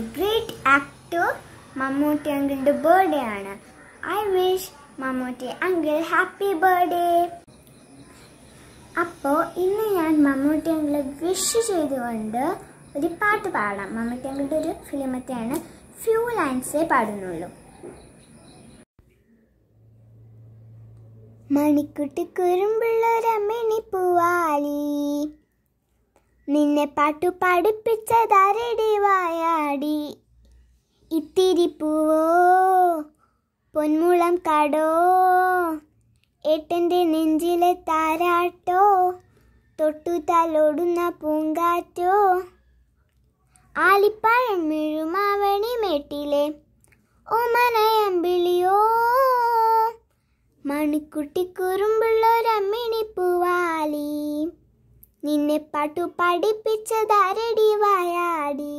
the great actor Mammootty Uncle's birthday. I wish Mammootty Uncle happy birthday. Appo inna Mammootty Uncle wish cheyidukondu oru paattu paadam. Mammootty Uncle's oru film athana few lines e paadunullu. Manikutty കുറുമ്പുള്ളൊരു Ammini പൂവാലി, നിന്നെ പാട്ടു പഠിപ്പിച്ചതാരടി വായാടി. ഇത്തിരി പൂവോ പൊന്മുളം കാടോ, ഏട്ടൻ്റെ നെഞ്ചിലെ താരാട്ടോ, തൊട്ടു തലോടുന്ന പൂങ്കാറ്റോ. ആലിപ്പഴം മിഴുമാവണി മേട്ടിലെ ഓമനയമ്പിളിയോ, മണിക്കുട്ടി കുറുമ്പുള്ളൊരമ്മിണി പൂവാലി, നിന്നെ പാട്ടു പഠിപ്പിച്ചതാരടി വായാടി.